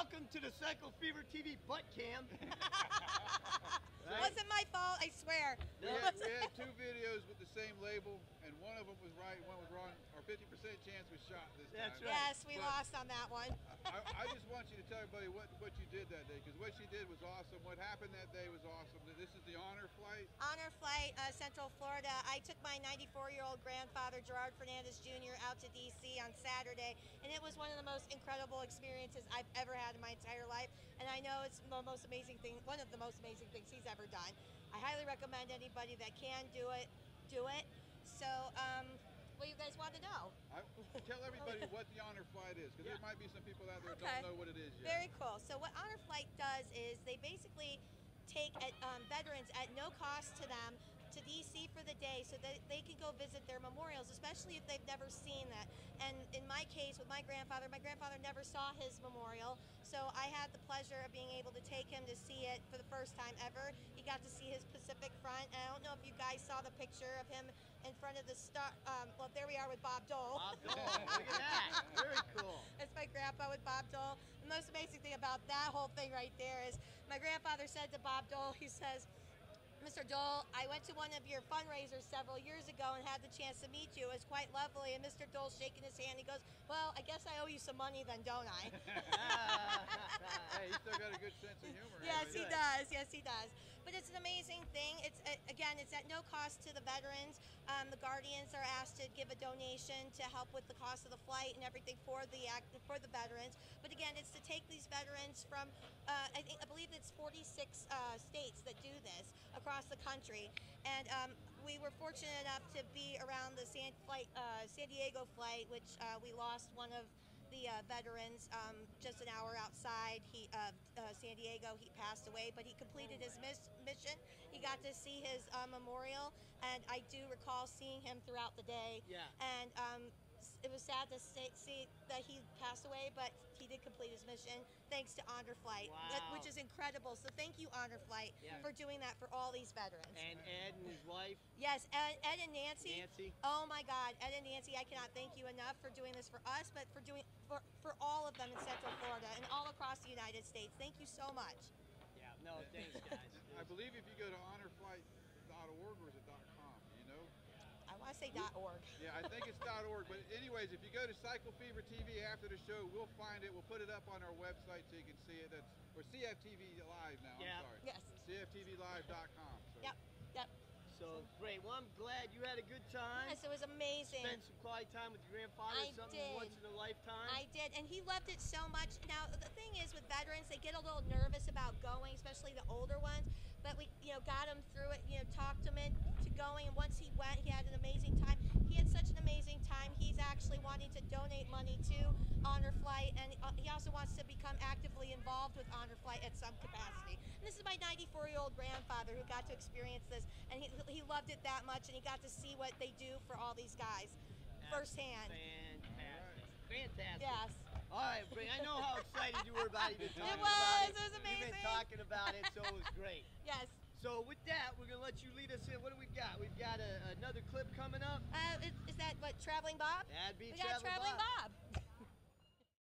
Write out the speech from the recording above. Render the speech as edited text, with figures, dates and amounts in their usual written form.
Welcome to the Cycle Fever TV butt cam. Right? Wasn't my fault, I swear. We had two videos with the same label, and one of them was right, one was wrong. Our 50% chance was shot this time. Right. Yes, we lost on that one. I just want you to tell everybody what you did that day, because what she did was awesome. What happened that day was awesome. This is the Honor Flight. Honor Flight, Central Florida. I took my 94-year-old grandfather, Gerard Fernandez Jr., out to D.C. on Saturday, and it was one of the most incredible experiences I've ever had in my entire life. And I know it's the most amazing thing, one of the most amazing things he's ever done. I highly recommend anybody that can do it, do it. So, what do you guys want to know? Tell everybody what the Honor Flight is, because there might be some people out there who don't know what it is yet. Very cool. So what Honor Flight does is they basically take veterans at no cost to them to D.C. for the day so that they can go visit their memorials, especially if they've never seen that. And in my case with my grandfather never saw his memorial, so I had the pleasure of being able to take him to see it for the first time ever. He got to see his Pacific front, and I don't know if you guys saw the picture of him in front of the star, well, there we are with Bob Dole. Bob Dole, look at that, very cool. That's my grandpa with Bob Dole. The most amazing thing about that whole thing right there is my grandfather said to Bob Dole, he says, "Mr. Dole, I went to one of your fundraisers several years ago and had the chance to meet you. It was quite lovely." And Mr. Dole's shaking his hand. He goes, "Well, I guess I owe you some money then, don't I?" Hey, he's still got a good sense of humor. Yes, he does. Yes, he does. But it's an amazing thing. It's again, it's at no cost to the veterans. The Guardians are asked to give a donation to help with the cost of the flight and everything for the veterans. But again, it's to take these veterans from, I believe it's 46 states that do this across the country. And we were fortunate enough to be around the San Diego flight, which we lost one of the veterans just an hour outside San Diego. He passed away, but he completed his mission. He got to see his memorial, and I do recall seeing him throughout the day. Yeah. And it was sad to see that he passed away, but he did complete his mission thanks to Honor Flight, which is incredible. So thank you, Honor Flight, for doing that for all these veterans. And Ed and his wife. Yes, Ed and Nancy. Nancy. Oh my God, Ed and Nancy, I cannot thank you enough for doing this for us, but for doing for all of them in Central Florida and all across the United States. Thank you so much. Yeah, no, thanks, guys. I believe if you go to honorflight.org or is it .com, you know? I want to say .org. Yeah, I think it's .org. But anyways, if you go to Cycle Fever TV after the show, we'll find it. We'll put it up on our website so you can see it. That's or CFTV Live now. Yeah. I'm sorry. Yes. CFTVLive.com. So. Yep. Yep. So great. Well, I'm glad you had a good time. Yes, it was amazing. Spent some quality time with your grandfather. Something once in a lifetime. I did, and he loved it so much. Now, the thing is with veterans, they get a little nervous about going, especially the older ones. But we, you know, got him through it. You know, talked him into going, and once he went, he had an amazing time. He had such an amazing time. He's actually wanting to donate money to Honor Flight, and he also wants to become actively involved with Honor Flight at some capacity. And this is my 94-year-old grandfather who got to experience this, and he loved it that much, and he got to see what they do for all these guys firsthand. Fantastic. Fantastic. Yes. All right, Bree, I know how excited you were about even talking about it. It was amazing. You've been talking about it, so it was great. Yes. So with that, we're going to let you lead us in. What do we got? We've got another clip coming up. Is that, what, Traveling Bob? That'd be Traveling Bob.